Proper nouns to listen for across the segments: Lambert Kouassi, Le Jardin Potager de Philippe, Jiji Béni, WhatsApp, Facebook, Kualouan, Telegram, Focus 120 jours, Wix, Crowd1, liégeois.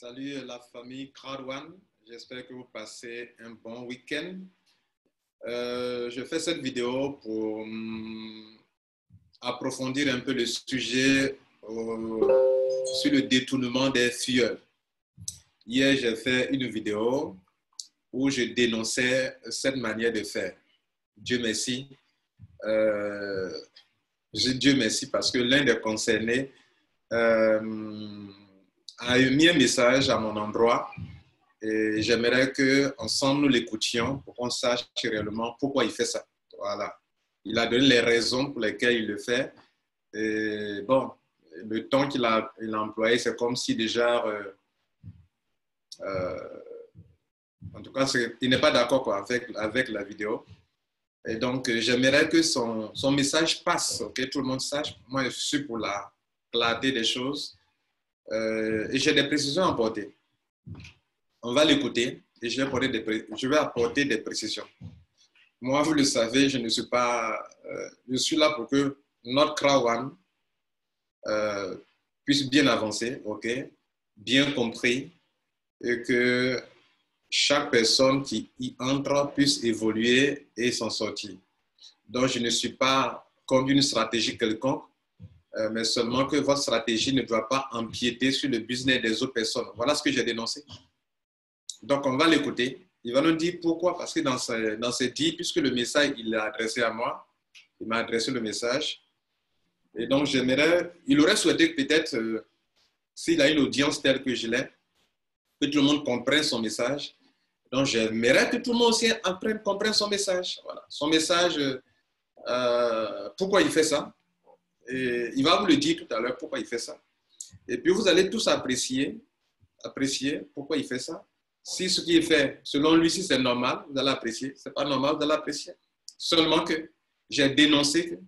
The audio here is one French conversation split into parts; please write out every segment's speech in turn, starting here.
Salut la famille Crowd1, j'espère que vous passez un bon week-end. Je fais cette vidéo pour approfondir un peu le sujet sur le détournement des fuels. Hier, j'ai fait une vidéo où je dénonçais cette manière de faire. Dieu merci. Dieu merci parce que l'un des concernés a émis un message à mon endroit et j'aimerais qu'ensemble nous l'écoutions pour qu'on sache réellement pourquoi il fait ça. Voilà. Il a donné les raisons pour lesquelles il le fait. Et bon, le temps qu'il a employé, c'est comme si déjà... en tout cas, il n'est pas d'accord avec la vidéo. Et donc, j'aimerais que son message passe, ok? Tout le monde sache. Moi, je suis pour la clarté des choses. Et j'ai des précisions à apporter. On va l'écouter et je vais apporter des précisions. Moi, vous le savez, je ne suis pas... je suis là pour que notre Crowd1 puisse bien avancer, ok? Bien compris, et que chaque personne qui y entre puisse évoluer et s'en sortir. Donc, je ne suis pas comme une stratégie quelconque, mais seulement que votre stratégie ne doit pas empiéter sur le business des autres personnes. Voilà ce que j'ai dénoncé. Donc, on va l'écouter. Il va nous dire pourquoi, parce que dans ses dires, puisque le message, il l'a adressé à moi, il m'a adressé le message. Et donc, il aurait souhaité que peut-être, s'il a une audience telle que je l'ai, que tout le monde comprenne son message. Donc, j'aimerais que tout le monde aussi comprenne son message. Voilà. Son message, pourquoi il fait ça. Et il va vous le dire tout à l'heure, pourquoi il fait ça. Et puis, vous allez tous apprécier pourquoi il fait ça. Si ce qu'il fait, selon lui, si c'est normal, vous allez apprécier. Ce n'est pas normal, vous allez apprécier. Seulement que j'ai dénoncé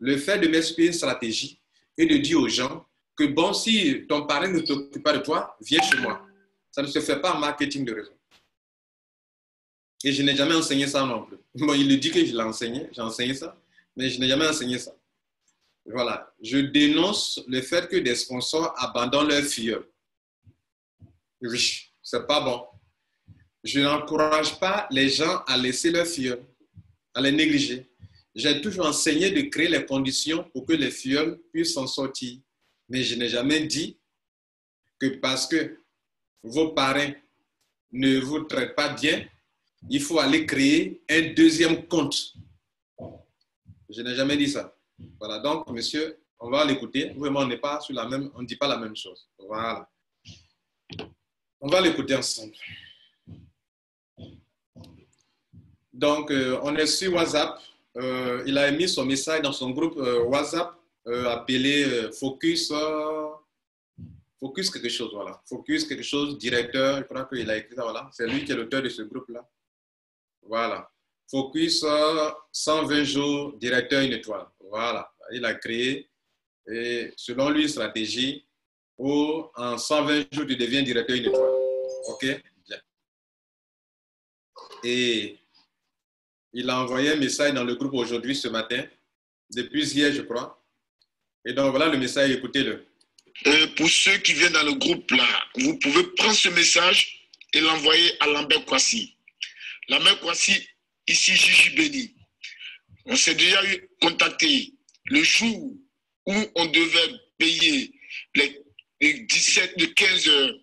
le fait de m'expliquer une stratégie et de dire aux gens que, bon, si ton parrain ne t'occupe pas de toi, viens chez moi. Ça ne se fait pas en marketing de réseau. Et je n'ai jamais enseigné ça non plus. Bon, il dit que je l'ai enseigné, j'ai enseigné ça, mais je n'ai jamais enseigné ça. Voilà, je dénonce le fait que des sponsors abandonnent leurs filles. Oui, c'est pas bon. Je n'encourage pas les gens à laisser leurs filles, à les négliger. J'ai toujours enseigné de créer les conditions pour que les filles puissent s'en sortir. Mais je n'ai jamais dit que parce que vos parents ne vous traitent pas bien, il faut aller créer un deuxième compte. Je n'ai jamais dit ça. Voilà, donc, monsieur, on va l'écouter. Vraiment, on n'est pas sur la même, on ne dit pas la même chose. Voilà. On va l'écouter ensemble. Donc, on est sur WhatsApp. Il a émis son message dans son groupe WhatsApp appelé Focus... Focus quelque chose, voilà. Focus quelque chose, directeur, je crois qu'il a écrit ça, voilà. C'est lui qui est l'auteur de ce groupe-là. Voilà. Focus 120 jours, directeur une étoile. Voilà. Il a créé, et selon lui, stratégie où en 120 jours, tu deviens directeur une étoile. OK? Bien. Et il a envoyé un message dans le groupe aujourd'hui, ce matin, depuis hier, je crois. Et donc, voilà le message, écoutez-le. Pour ceux qui viennent dans le groupe là, vous pouvez prendre ce message et l'envoyer à Lambert Kouassi. Lambert Kouassi, ici Jiji Béni. On s'est déjà contacté le jour où on devait payer les 15 heures,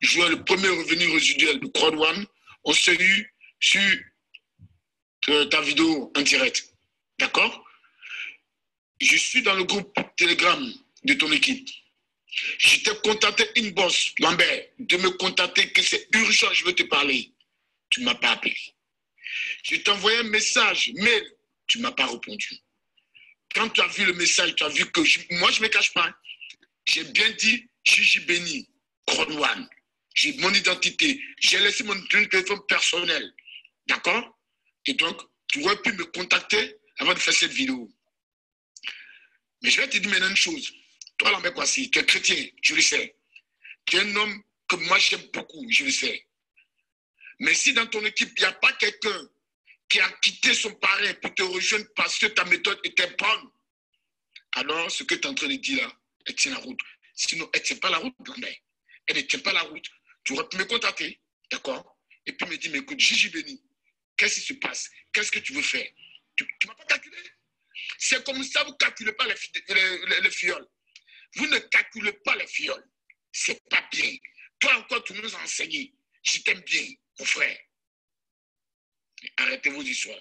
jouer le premier revenu résiduel de Crowd1. On s'est eu sur ta vidéo en direct. D'accord? Je suis dans le groupe Telegram de ton équipe. Je t'ai contacté une bosse, Lambert, de me contacter que c'est urgent, je veux te parler. Tu ne m'as pas appelé. Je t'ai envoyé un message, mais tu ne m'as pas répondu. Quand tu as vu le message, tu as vu que moi, je ne me cache pas. J'ai bien dit, Jiji Béni, Crowd1. J'ai mon identité. J'ai laissé mon téléphone personnel. D'accord? Et donc, tu aurais pu me contacter avant de faire cette vidéo. Mais je vais te dire maintenant une chose. Toi, Lambert Kouassi, tu es chrétien, je le sais. Tu es un homme que moi j'aime beaucoup, je le sais. Mais si dans ton équipe, il n'y a pas quelqu'un qui a quitté son parrain pour te rejoindre parce que ta méthode était bonne, alors ce que tu es en train de dire là, elle tient la route. Sinon, elle ne tient pas la route, Lambert. Elle ne tient pas la route. Tu aurais pu me contacter, d'accord? Et puis me dire, mais écoute, Jiji Béni, qu'est-ce qui se passe? Qu'est-ce que tu veux faire? Tu ne m'as pas calculé. C'est comme ça, vous ne calculez pas les fioles. Vous ne calculez pas les fioles. Ce n'est pas bien. Toi encore, tu nous as enseigné. Je t'aime bien, mon frère. Arrêtez vos histoires.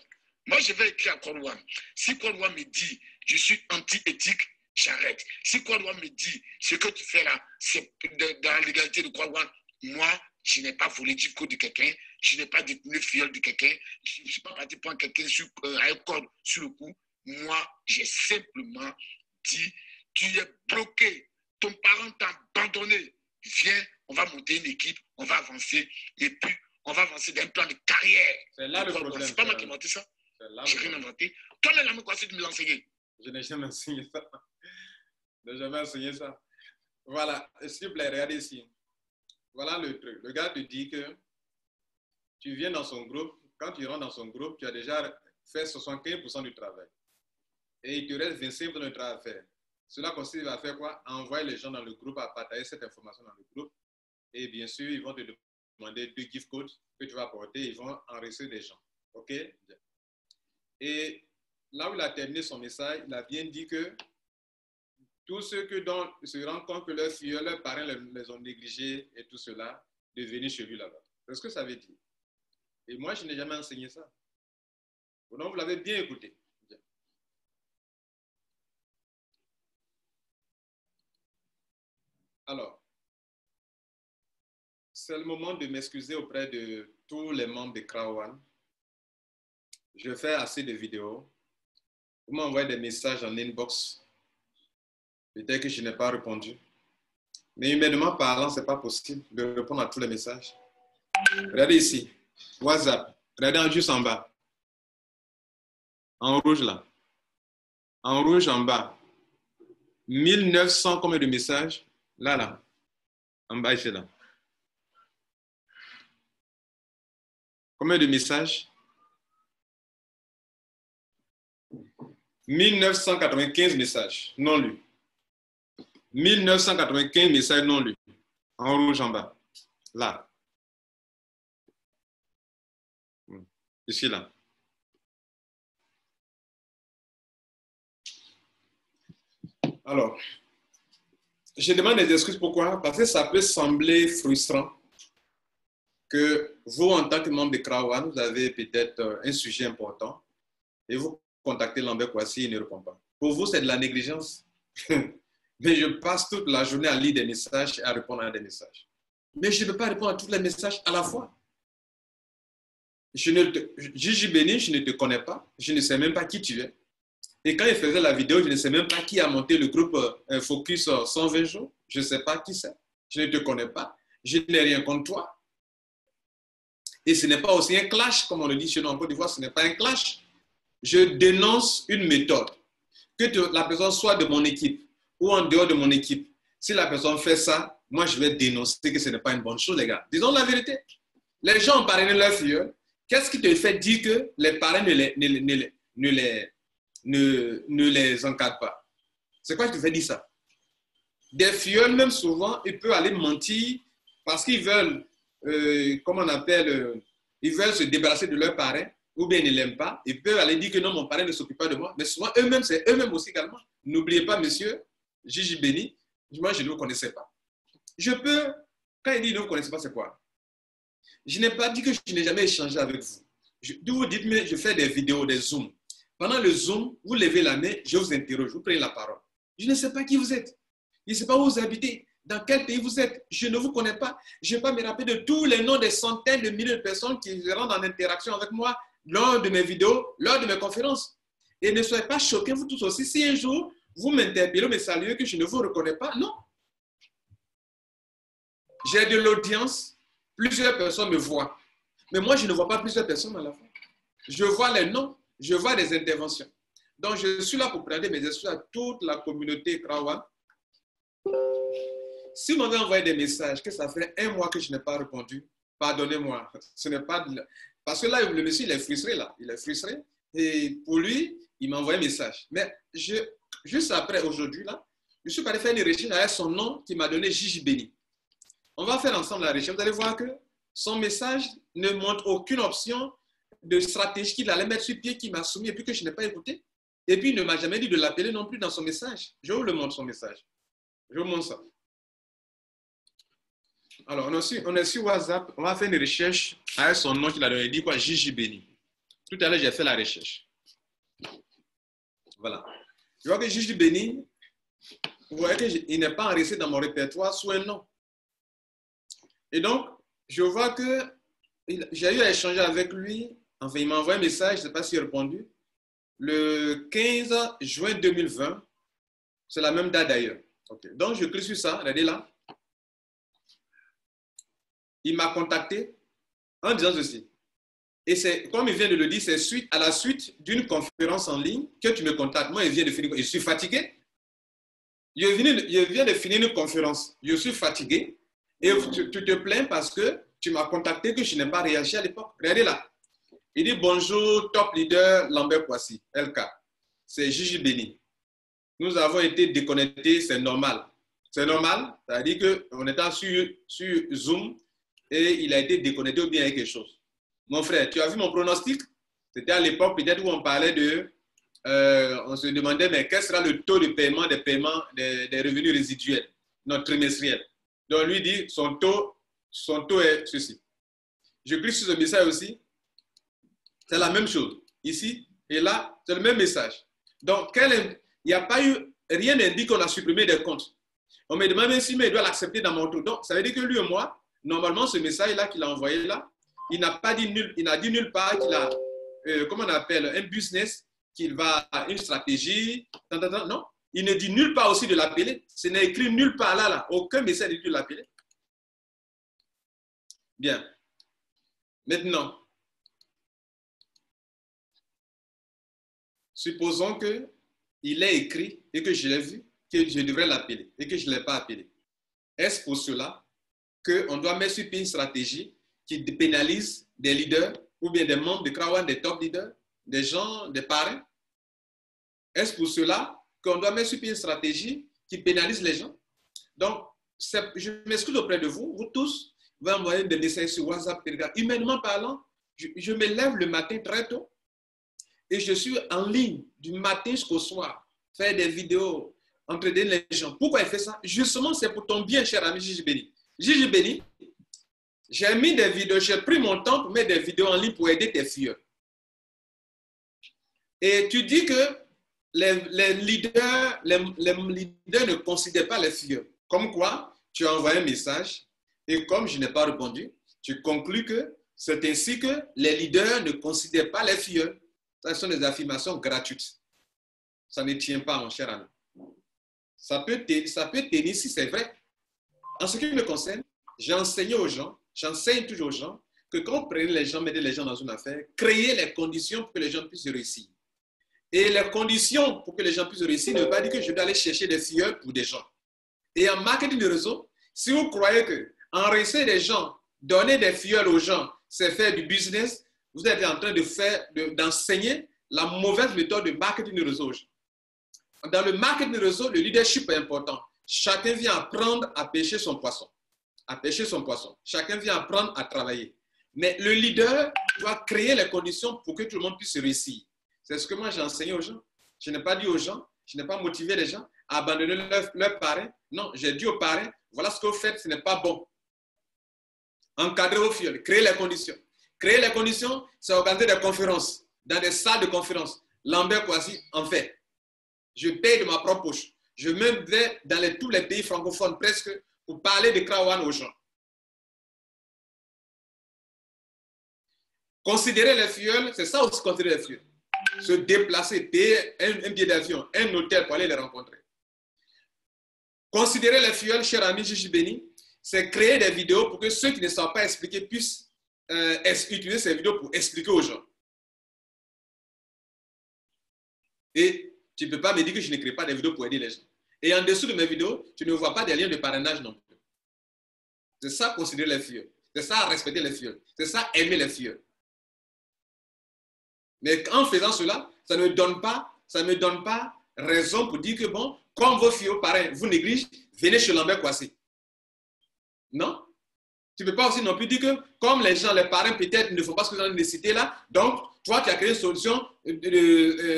Moi, je vais écrire à Kualouan. Si Kualouan me dit, je suis anti-éthique, j'arrête. Si Kualouan me dit, ce que tu fais là, c'est dans l'égalité de Kualouan, moi, je n'ai pas volé du code de quelqu'un, je n'ai pas détenu le fiole de quelqu'un, je ne suis pas parti prendre quelqu'un à un code sur le cou. Moi, j'ai simplement dit, tu es bloqué, ton parent t'a abandonné. Viens, on va monter une équipe, on va avancer, et puis on va avancer d'un plan de carrière. C'est là le problème. C'est pas moi qui ai inventé ça. J'ai rien inventé. Toi-même, Lambert Kouassi, tu me l'as enseigné. Je n'ai jamais enseigné ça. Je n'ai jamais enseigné ça. Voilà, s'il vous plaît, regardez ici. Voilà le truc. Le gars te dit que tu viens dans son groupe. Quand tu rentres dans son groupe, tu as déjà fait 75% du travail. Et il te reste 25% de travail à faire. Cela consiste à faire quoi? Envoyer les gens dans le groupe, à partager cette information dans le groupe. Et bien sûr, ils vont te demander 2 gift codes que tu vas apporter. Ils vont enregistrer des gens. OK? Et là où il a terminé son message, il a bien dit que tous ceux qui se rendent compte que leurs filles, leurs parents les ont négligés et tout cela, de venir chez lui là-bas. C'est ce que ça veut dire. Et moi, je n'ai jamais enseigné ça. Donc, vous l'avez bien écouté. Alors, c'est le moment de m'excuser auprès de tous les membres de Crowd1. Je fais assez de vidéos. Vous m'envoyez des messages en inbox. Peut-être que je n'ai pas répondu. Mais humainement parlant, ce n'est pas possible de répondre à tous les messages. Regardez ici. WhatsApp. Regardez juste en bas. En rouge là. En rouge en bas. 1900 combien de messages? Là, là. En bas, ici, là. Combien de messages? 1995 messages non lus. 1995 messages non lus. En rouge en bas. Là. Ici, là. Alors, je demande des excuses. Pourquoi? Parce que ça peut sembler frustrant que vous, en tant que membre de Crowd1, vous avez peut-être un sujet important et vous contacter Lambert Kouassi, il ne répond pas. Pour vous, c'est de la négligence. Mais je passe toute la journée à lire des messages et à répondre à des messages. Mais je ne peux pas répondre à tous les messages à la fois. Jiji Béni, je ne te connais pas. Je ne sais même pas qui tu es. Et quand il faisait la vidéo, je ne sais même pas qui a monté le groupe Focus 120 jours. Je ne sais pas qui c'est. Je ne te connais pas. Je n'ai rien contre toi. Et ce n'est pas aussi un clash, comme on le dit chez nous en Côte d'Ivoire, ce n'est pas un clash. Je dénonce une méthode. Que la personne soit de mon équipe ou en dehors de mon équipe. Si la personne fait ça, moi, je vais dénoncer que ce n'est pas une bonne chose, les gars. Disons la vérité. Les gens ont parrainé leurs filles. Qu'est-ce qui te fait dire que les parents ne les encadrent pas? C'est quoi qui te fait dire ça? Des filles, même souvent, ils peuvent aller mentir parce qu'ils veulent, ils veulent se débarrasser de leurs parents. Ou bien ils ne l'aiment pas, ils peuvent aller dire que non, mon parent ne s'occupe pas de moi. Mais souvent, eux-mêmes, c'est eux-mêmes aussi également. N'oubliez pas, monsieur Jiji Béni, moi, je ne vous connaissais pas. Je peux, quand il dit ne vous connaissez pas, c'est quoi? Je n'ai pas dit que je n'ai jamais échangé avec vous. Vous dites, mais je fais des vidéos, des zooms. Pendant le zoom, vous levez la main, je vous interroge, vous prenez la parole. Je ne sais pas qui vous êtes. Je ne sais pas où vous habitez. Dans quel pays vous êtes? Je ne vous connais pas. Je ne vais pas me rappeler de tous les noms des centaines de milliers de personnes qui rentrent en interaction avec moi lors de mes vidéos, lors de mes conférences. Et ne soyez pas choqués, vous tous aussi, si un jour, vous m'interpellez, me saluez, que je ne vous reconnais pas. Non. J'ai de l'audience, plusieurs personnes me voient. Mais moi, je ne vois pas plusieurs personnes à la fois. Je vois les noms, je vois les interventions. Donc, je suis là pour prendre mes excuses à toute la communauté Crowd1. Si vous m'avez envoyé des messages, que ça fait un mois que je n'ai pas répondu, pardonnez-moi, ce n'est pas... Parce que là, le monsieur, il est frustré, là. Il est frustré. Et pour lui, il m'a envoyé un message. Mais juste après, aujourd'hui, là, je suis allé faire une recherche avec son nom qui m'a donné Jiji Béni. On va faire ensemble la recherche. Vous allez voir que son message ne montre aucune option de stratégie qu'il allait mettre sur pied, qu'il m'a soumis et puis que je n'ai pas écouté. Et puis, il ne m'a jamais dit de l'appeler non plus dans son message. Je vous le montre, son message. Je vous montre ça. Alors, on est sur WhatsApp. On va faire une recherche avec son nom qu'il a donné. Il dit quoi? Jiji Béni. Tout à l'heure, j'ai fait la recherche. Voilà. Je vois que Jiji Béni, vous voyez qu'il n'est pas enregistré dans mon répertoire sous un nom. Et donc, je vois que j'ai eu à échanger avec lui. Enfin, il m'a envoyé un message, je ne sais pas s'il a répondu. Le 15 juin 2020, c'est la même date d'ailleurs. Okay. Donc, je clique sur ça, regardez là. Il m'a contacté en disant ceci. Et c'est, comme il vient de le dire, c'est suite à la suite d'une conférence en ligne que tu me contactes. Moi, il vient de finir. Je suis fatigué. Je viens de finir une conférence. Je suis fatigué. Et tu te plains parce que tu m'as contacté que je n'ai pas réagi à l'époque. Regardez là. Il dit bonjour, top leader Lambert Kouassi, LK. C'est Jiji Béni. Nous avons été déconnectés, c'est normal. C'est normal, c'est-à-dire qu'on était sur Zoom et il a été déconnecté ou bien avec quelque chose. Mon frère, tu as vu mon pronostic? C'était à l'époque peut-être où on parlait de. On se demandait, mais quel sera le taux de paiement des revenus résiduels, non trimestriels? Donc lui dit, son taux est ceci. Je clique sur ce message aussi. C'est la même chose. Ici et là, c'est le même message. Donc, il n'y a pas eu, rien n'indique qu'on a supprimé des comptes. On me demande si mais il doit l'accepter dans mon tour. Donc, ça veut dire que lui et moi, normalement, ce message-là qu'il a envoyé là, il n'a pas dit nul, il n'a dit nulle part qu'il a, comment on appelle, un business, qu'il va à une stratégie. Non, il ne dit nulle part aussi de l'appeler. Ce n'est écrit nulle part là. Aucun message n'est dit de l'appeler. Bien. Maintenant, supposons qu'il est écrit et que je l'ai vu, que je devrais l'appeler et que je ne l'ai pas appelé. Est-ce pour cela qu'on doit mettre sur pied une stratégie qui pénalise des leaders ou bien des membres de Crowd1, des top leaders, des gens, des parrains? Est-ce pour cela qu'on doit mettre sur pied une stratégie qui pénalise les gens? Donc, je m'excuse auprès de vous, vous tous, vous envoyez des messages sur WhatsApp, Telegram. Humainement parlant, je me lève le matin très tôt. Et je suis en ligne du matin jusqu'au soir, faire des vidéos, entraîner les gens. Pourquoi il fait ça? Justement, c'est pour ton bien, cher ami Jiji Béni. Jiji Béni, j'ai mis des vidéos, j'ai pris mon temps pour mettre des vidéos en ligne pour aider tes filles. Et tu dis que les leaders ne considèrent pas les filles. Comme quoi, tu as envoyé un message et comme je n'ai pas répondu, tu conclus que c'est ainsi que les leaders ne considèrent pas les filles. Ce sont des affirmations gratuites. Ça ne tient pas, mon cher ami. Ça peut tenir si c'est vrai. En ce qui me concerne, j'enseigne toujours aux gens que quand vous prenez les gens, mettez les gens dans une affaire, créez les conditions pour que les gens puissent réussir. Et les conditions pour que les gens puissent réussir ne veut pas dire que je dois aller chercher des filles pour des gens. Et en marketing de réseau, si vous croyez que enregistrer des gens, donner des filles aux gens, c'est faire du business, vous êtes en train d'enseigner la mauvaise méthode de marketing de réseau. Dans le marketing de réseau, le leadership est important. Chacun vient apprendre à pêcher son poisson. Chacun vient apprendre à travailler. Mais le leader doit créer les conditions pour que tout le monde puisse réussir. C'est ce que moi j'ai enseigné aux gens. Je n'ai pas dit aux gens, je n'ai pas motivé les gens à abandonner leur parrain. Non, j'ai dit aux parrains, voilà ce que vous faites, ce n'est pas bon. Encadrez vos filles, créez les conditions. Créer les conditions, c'est organiser des conférences, dans des salles de conférences. Lambert Kouassi en fait. Je paye de ma propre poche. Je me vais dans tous les pays francophones presque pour parler de Crowd1 aux gens. Considérer les fioles, c'est ça aussi considérer les fioles. Se déplacer, payer un billet d'avion, un hôtel pour aller les rencontrer. Considérer les fioles, cher ami Jiji Béni, c'est créer des vidéos pour que ceux qui ne savent pas expliquer puissent utiliser ces vidéos pour expliquer aux gens. Et tu ne peux pas me dire que je ne crée pas des vidéos pour aider les gens. Et en dessous de mes vidéos, tu ne vois pas des liens de parrainage non plus. C'est ça considérer les filles. C'est ça respecter les filles. C'est ça aimer les filles. Mais en faisant cela, ça ne me donne pas raison pour dire que bon, comme vos filles aux parrains vous négligent, venez chez Lambert Kouassi. Non? Tu ne peux pas aussi non plus dire que, comme les gens, les parents peut-être ne font pas ce que j'en ai cité là, donc toi tu as créé une solution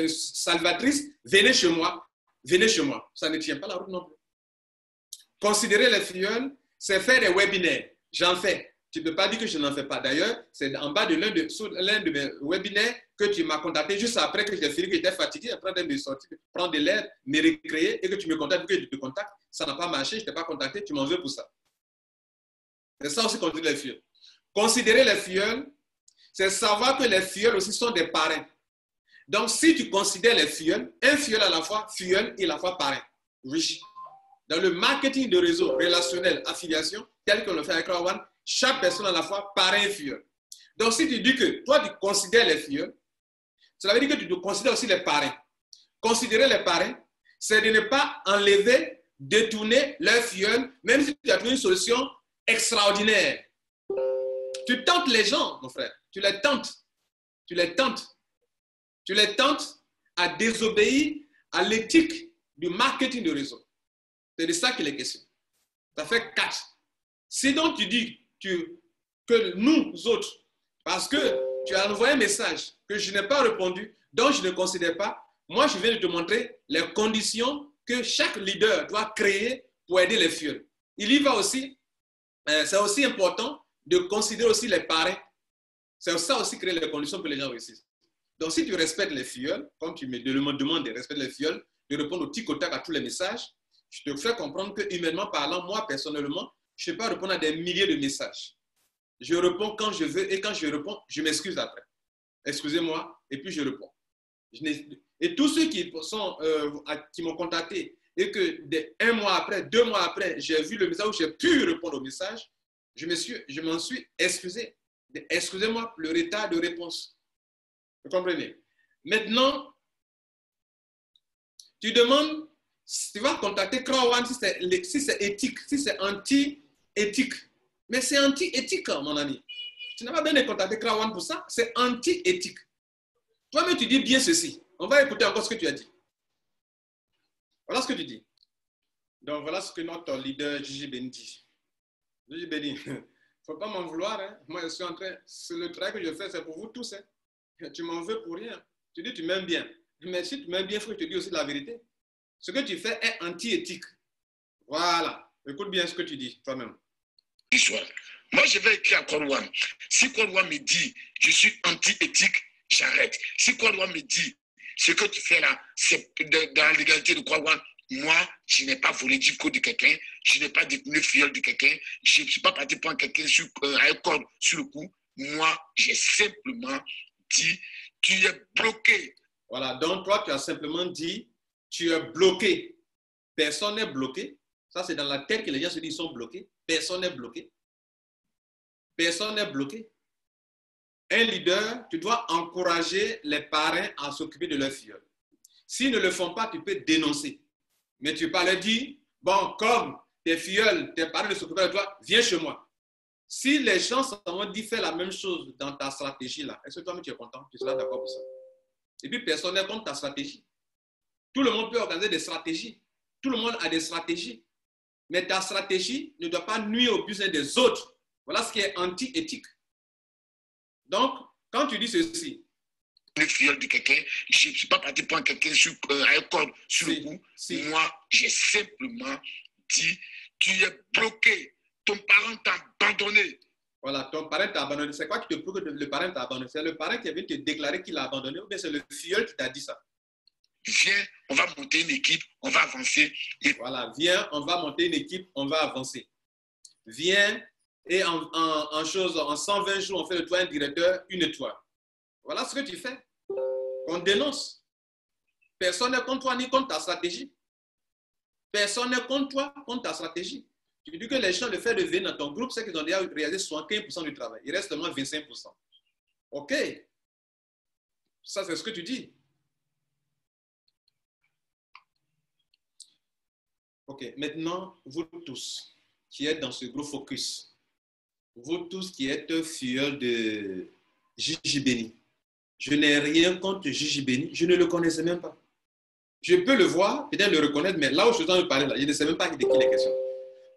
salvatrice, venez chez moi, venez chez moi. Ça ne tient pas la route non plus. Considérer les filleuls, c'est faire des webinaires. J'en fais. Tu ne peux pas dire que je n'en fais pas. D'ailleurs, c'est en bas de l'un de mes webinaires que tu m'as contacté juste après que j'ai fini, que j'étais fatigué, après de me sortir, prendre de l'air, me récréer et que tu me contactes, que je te contacte. Ça n'a pas marché, je ne t'ai pas contacté, tu m'en veux pour ça. C'est ça aussi considérer les filleuls. Considérer les filleuls, c'est savoir que les filleuls aussi sont des parrains. Donc, si tu considères les filleuls, un filleul à la fois, filleul et à la fois parrain. Oui. Dans le marketing de réseau relationnel, affiliation, tel qu'on le fait avec Crowd1, chaque personne à la fois parrain et filleul. Donc, si tu dis que toi, tu considères les filleuls, cela veut dire que tu considères aussi les parrains. Considérer les parrains, c'est de ne pas enlever, détourner leurs filleuls, même si tu as trouvé une solution extraordinaire. Tu tentes les gens, mon frère. Tu les tentes. Tu les tentes. Tu les tentes à désobéir à l'éthique du marketing de réseau. C'est de ça qu'il est question. Ça fait 4. Sinon, tu dis que nous autres, parce que tu as envoyé un message que je n'ai pas répondu, donc je ne considère pas. Moi, je viens de te montrer les conditions que chaque leader doit créer pour aider les filleuls. Il y va aussi, c'est aussi important de considérer aussi les parrains. C'est ça aussi créer les conditions pour les gens réussissent. Donc, si tu respectes les filleuls, comme tu me demandes de respecter les filleuls, de répondre au tic au tac à tous les messages, je te fais comprendre que, humainement parlant, moi, personnellement, je ne peux pas répondre à des milliers de messages. Je réponds quand je veux et quand je réponds, je m'excuse après. Excusez-moi et puis je réponds. Et tous ceux qui m'ont contacté et que un mois après, 2 mois après, j'ai vu le message ou j'ai pu répondre au message, je m'en suis excusé. Excusez-moi pour le retard de réponse. Vous comprenez? Maintenant, tu demandes si tu vas contacter Crowd1 si c'est éthique, si c'est anti-éthique. Mais c'est anti-éthique, mon ami. Tu n'as pas besoin de contacter Crowd1 pour ça. C'est anti-éthique. Toi-même, tu dis bien ceci. On va écouter encore ce que tu as dit. Voilà ce que tu dis. Donc, voilà ce que notre leader Jiji Béni dit. Jiji Béni, il ne faut pas m'en vouloir. Hein. Moi, je suis en train... Le travail que je fais, c'est pour vous tous. Hein. Tu m'en veux pour rien. Tu dis, tu m'aimes bien. Mais si tu m'aimes bien, il faut que je te dise aussi la vérité. Ce que tu fais est anti-éthique. Voilà. Écoute bien ce que tu dis toi-même. Moi, je vais écrire à Kualouan. Si Kualouan me dit je suis anti-éthique, j'arrête. Si Kualouan me dit ce que tu fais là, c'est dans l'égalité de Kualouan, moi, je n'ai pas volé du code de quelqu'un, je n'ai pas détenu le filleul de quelqu'un, je ne suis pas parti prendre quelqu'un à un corde sur le cou. Moi, j'ai simplement dit tu es bloqué. Voilà. Donc, toi, tu as simplement dit tu es bloqué. Personne n'est bloqué. Ça, c'est dans la tête que les gens se disent qu'ils sont bloqués. Personne n'est bloqué. Personne n'est bloqué. Un leader, tu dois encourager les parrains à s'occuper de leurs filleuls. S'ils ne le font pas, tu peux dénoncer. Mais tu ne peux pas leur dire, bon, comme tes filleuls, tes parrains ne s'occupent pas de toi, viens chez moi. Si les gens s'en vont dire, fais la même chose dans ta stratégie là, est-ce que toi-même tu es content? Tu seras d'accord pour ça. Et puis, personne n'est contre ta stratégie. Tout le monde peut organiser des stratégies. Tout le monde a des stratégies. Mais ta stratégie ne doit pas nuire aux besoins des autres. Voilà ce qui est anti-éthique. Donc, quand tu dis ceci, le filleul de quelqu'un, je ne suis pas parti prendre quelqu'un à un corde sur le cou. Moi, j'ai simplement dit, tu es bloqué. Ton parent t'a abandonné. Voilà, ton parent t'a abandonné. C'est quoi qui te prouve que le parent t'a abandonné? C'est le parent qui vient te déclarer qu'il a abandonné ou bien c'est le filleul qui t'a dit ça? Viens, on va monter une équipe, on va avancer. Et... Voilà, viens, on va monter une équipe, on va avancer. Viens et en 120 jours, on fait de toi un directeur, une étoile. Voilà ce que tu fais. On dénonce. Personne n'est contre toi ni contre ta stratégie. Personne n'est contre toi, contre ta stratégie. Tu dis que les gens le fait de venir dans ton groupe, c'est qu'ils ont déjà réalisé 75% du travail. Il reste seulement 25%. OK. Ça, c'est ce que tu dis. OK, maintenant, vous tous qui êtes dans ce groupe Focus, vous tous qui êtes filleuls de Jiji Béni, je n'ai rien contre Jiji Béni, je ne le connaissais même pas. Je peux le voir, peut-être le reconnaître, mais là où je suis en train de parler, là, je ne sais même pas de qui il est question.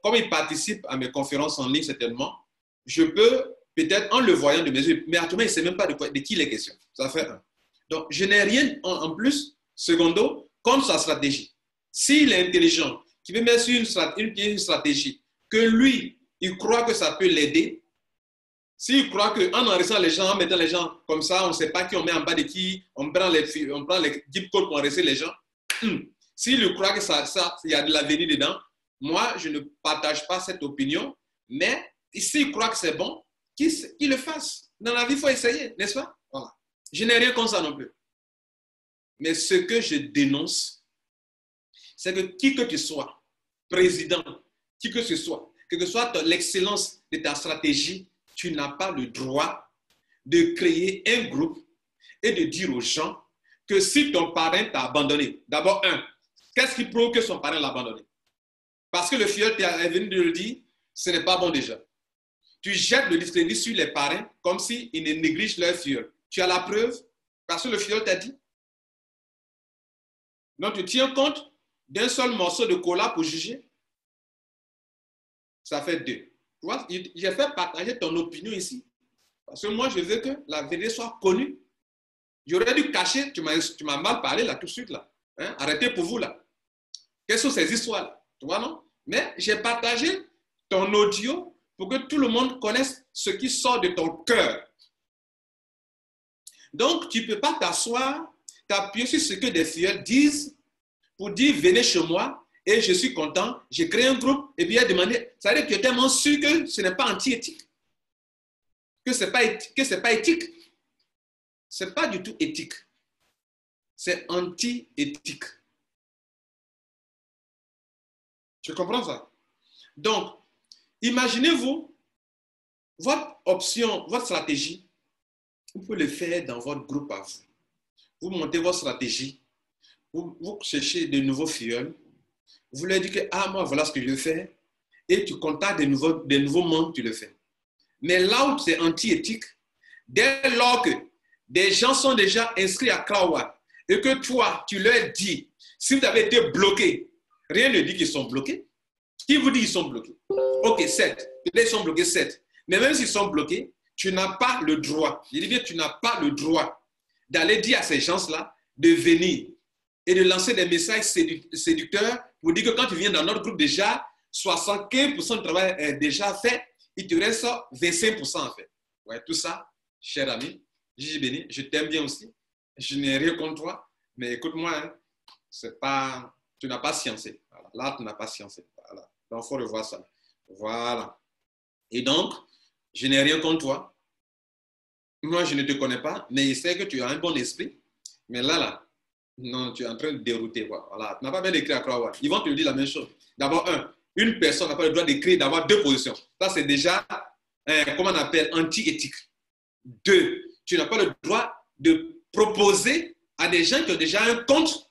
Comme il participe à mes conférences en ligne, certainement, je peux peut-être, en le voyant de mes yeux, mais Arthur, il ne sait même pas de qui il est question. Ça fait un. Donc, je n'ai rien en plus, secondo, contre sa stratégie. S'il est intelligent, qu'il veut mettre sur une stratégie, que lui, il croit que ça peut l'aider, s'il croit qu'en enrichissant les gens, en mettant les gens comme ça, on ne sait pas qui on met en bas de qui, on prend les zip codes pour enrichir les gens, s'il croit que ça, y a de l'avenir dedans, moi, je ne partage pas cette opinion, mais s'il croit que c'est bon, qu'il le fasse. Dans la vie, il faut essayer, n'est-ce pas? Voilà. Je n'ai rien contre ça non plus. Mais ce que je dénonce, c'est que qui que tu sois, président, qui que ce soit, que soit l'excellence de ta stratégie, tu n'as pas le droit de créer un groupe et de dire aux gens que si ton parrain t'a abandonné, d'abord un, qu'est-ce qui prouve que son parrain l'a abandonné? Parce que le fiel est venu de le dire, ce n'est pas bon déjà. Tu jettes le discrédit sur les parrains comme s'ils ne négligent leur fiel. Tu as la preuve parce que le fiel t'a dit. Donc, tu tiens compte d'un seul morceau de cola pour juger. Ça fait deux. Tu vois, j'ai fait partager ton opinion ici. Parce que moi, je veux que la vérité soit connue. J'aurais dû cacher, tu m'as mal parlé là tout de suite. Là. Hein? Arrêtez pour vous là. Quelles sont ces histoires là? Tu vois, non? Mais j'ai partagé ton audio pour que tout le monde connaisse ce qui sort de ton cœur. Donc, tu ne peux pas t'asseoir, t'appuyer sur ce que des filles disent pour dire venez chez moi et je suis content, j'ai créé un groupe et puis elle a demandé. Ça veut dire que tu es tellement sûr que ce n'est pas anti-éthique, que ce n'est pas éthique. Ce n'est pas du tout éthique. C'est anti-éthique. Tu comprends ça? Donc, imaginez-vous, votre option, votre stratégie, vous pouvez le faire dans votre groupe à vous. Vous montez votre stratégie, vous cherchez de nouveaux fioles, vous leur dites que, ah, moi, voilà ce que je veux faire, et tu contactes de nouveaux membres, tu le fais. Mais là où c'est anti-éthique, dès lors que des gens sont déjà inscrits à Crowd1 et que toi, tu leur dis, si vous avez été bloqué, rien ne dit qu'ils sont bloqués. Qui vous dit qu'ils sont bloqués? Ok, 7. Peut-être qu'ils sont bloqués 7. Mais même s'ils sont bloqués, tu n'as pas le droit. Je dis bien, tu n'as pas le droit d'aller dire à ces gens-là de venir et de lancer des messages séducteurs pour dire que quand tu viens dans notre groupe déjà, 75% du travail est déjà fait. Il te reste 25% en fait. Ouais, tout ça, cher ami, Jiji Béni, je t'aime bien aussi. Je n'ai rien contre toi. Mais écoute-moi, hein, c'est pas... Tu n'as pas sciencé. Voilà. Là, tu n'as pas sciencé. Voilà. Donc, il faut revoir ça. Voilà. Et donc, je n'ai rien contre toi. Moi, je ne te connais pas, mais je sais que tu as un bon esprit. Mais là, non, tu es en train de dérouter. Voilà. Tu n'as pas bien d'écrire à Crowd1. Ils vont te dire la même chose. D'abord, une personne n'a pas le droit d'écrire, d'avoir deux positions. Ça, c'est déjà, comment on appelle, anti-éthique. Deux, tu n'as pas le droit de proposer à des gens qui ont déjà un compte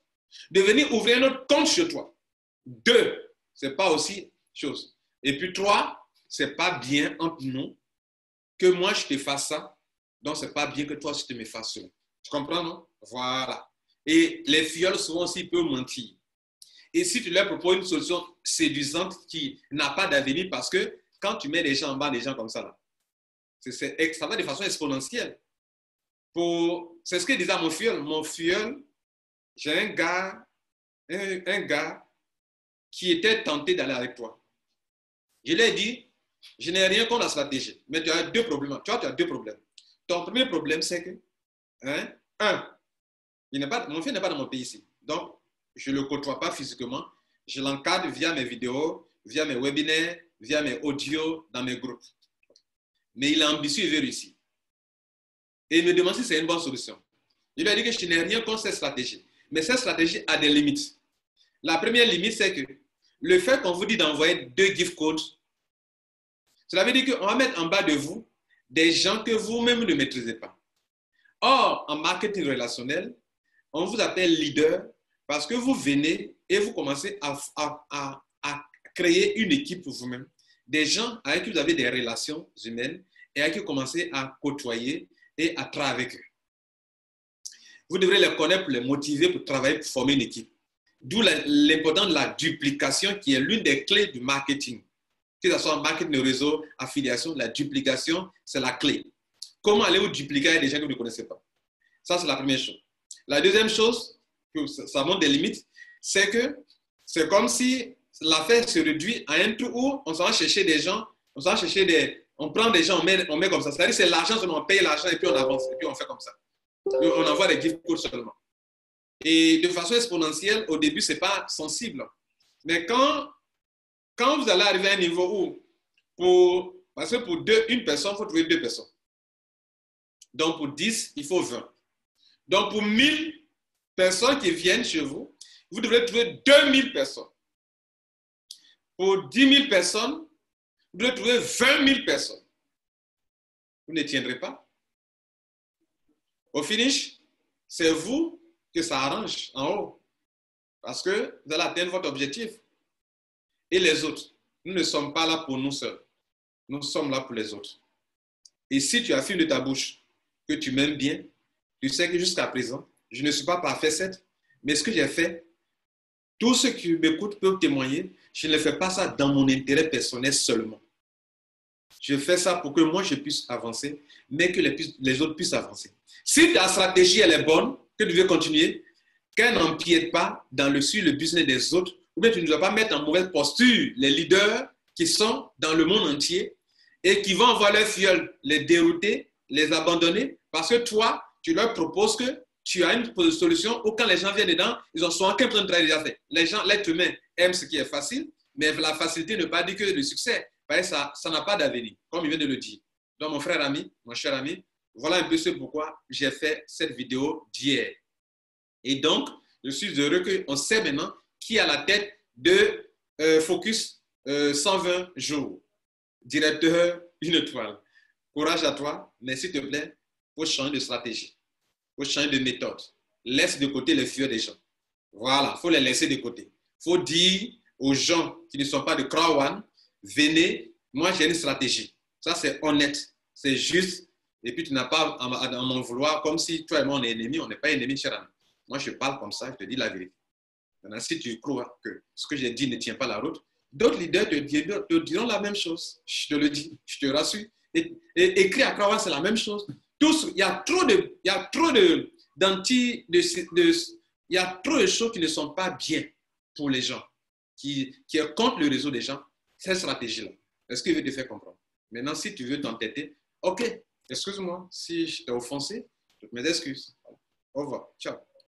de venir ouvrir un autre compte chez toi. Deux, ce n'est pas aussi chose. Et puis trois, ce n'est pas bien entre nous que moi je te fasse ça. Donc, ce n'est pas bien que toi tu me fasses ça. Tu comprends, non? Voilà. Et les fioles souvent aussi peuvent mentir. Et si tu leur proposes une solution séduisante qui n'a pas d'avenir, parce que quand tu mets des gens en bas, des gens comme ça, là, ça va de façon exponentielle. C'est ce que disait mon fiole. Mon fiole, j'ai un gars qui était tenté d'aller avec toi. Je lui ai dit, je n'ai rien contre la stratégie, mais tu as deux problèmes. Tu vois, tu as deux problèmes. Ton premier problème, c'est que, mon fils n'est pas dans mon pays ici. Donc, je ne le côtoie pas physiquement. Je l'encadre via mes vidéos, via mes webinaires, via mes audios, dans mes groupes. Mais il est ambitieux, il veut réussir. Et il me demande si c'est une bonne solution. Je lui ai dit que je n'ai rien contre cette stratégie. Mais cette stratégie a des limites. La première limite, c'est que le fait qu'on vous dit d'envoyer 2 gift codes, cela veut dire qu'on va mettre en bas de vous des gens que vous-même ne maîtrisez pas. Or, en marketing relationnel, on vous appelle leader parce que vous venez et vous commencez à créer une équipe pour vous-même. Des gens avec qui vous avez des relations humaines et avec qui vous commencez à côtoyer et à travailler avec eux. Vous devrez les connaître pour les motiver, pour travailler, pour former une équipe. D'où l'importance de la duplication qui est l'une des clés du marketing. que ce soit en marketing de réseau, affiliation, la duplication, c'est la clé. Comment aller vous dupliquer des gens que vous ne connaissez pas? Ça, c'est la première chose. La deuxième chose, ça montre des limites, c'est que c'est comme si l'affaire se réduit à un trou où on s'en va chercher des gens, on prend des gens, on met comme ça. C'est-à-dire c'est l'argent, on paye l'argent et puis on avance, et puis on fait comme ça. Donc, on envoie des gift codes seulement. Et de façon exponentielle, au début, ce n'est pas sensible. Mais quand vous allez arriver à un niveau où, parce que pour une personne, il faut trouver 2 personnes. Donc, pour 10, il faut 20. Donc, pour 1000 personnes qui viennent chez vous, vous devrez trouver 2000 personnes. Pour 10 000 personnes, vous devrez trouver 20 000 personnes. Vous ne tiendrez pas. Au finish, c'est vous que ça arrange en haut. Parce que vous allez atteindre votre objectif. Et les autres, nous ne sommes pas là pour nous seuls. Nous sommes là pour les autres. Et si tu affirmes de ta bouche que tu m'aimes bien, tu sais que jusqu'à présent, je ne suis pas parfait, mais ce que j'ai fait, tous ceux qui m'écoutent peuvent témoigner, je ne fais pas ça dans mon intérêt personnel seulement. Je fais ça pour que moi, je puisse avancer, mais que les autres puissent avancer. Si ta stratégie, elle est bonne, que tu veux continuer, qu'elle n'empiète pas sur le business des autres, ou bien tu ne dois pas mettre en mauvaise posture les leaders qui sont dans le monde entier et qui vont voir leur fiole, les dérouter, les abandonner, parce que toi, tu leur proposes que tu as une solution où quand les gens viennent dedans, ils ont souvent qu'un plan de travail déjà fait. Les gens, l'être humain, aime ce qui est facile, mais la facilité ne veut pas dire que le succès, ça n'a pas d'avenir, comme il vient de le dire. Donc, mon frère ami, mon cher ami, voilà un peu ce pourquoi j'ai fait cette vidéo d'hier. Et donc, je suis heureux qu'on sait maintenant qui est à la tête de Focus 120 jours. Directeur, 1 étoile. Courage à toi, mais s'il te plaît, il faut changer de stratégie. Il faut changer de méthode. Laisse de côté les fuyeurs des gens. Voilà, il faut les laisser de côté. Il faut dire aux gens qui ne sont pas de Crowd1, venez, moi j'ai une stratégie. Ça c'est honnête, c'est juste. Et puis tu n'as pas à m'en vouloir comme si toi et moi on est ennemis. On n'est pas ennemis, cher ami. Moi je parle comme ça, je te dis la vérité. Maintenant, si tu crois que ce que j'ai dit ne tient pas la route, d'autres leaders te diront la même chose. Je te le dis, je te rassure. Et écrit à Crowd1, c'est la même chose. Il y a trop de choses qui ne sont pas bien pour les gens, qui est contre le réseau des gens. Cette stratégie-là, est-ce qu'il veut te faire comprendre? Maintenant, si tu veux t'entêter, ok, excuse-moi si je t'ai offensé, mes excuses. Au revoir, ciao.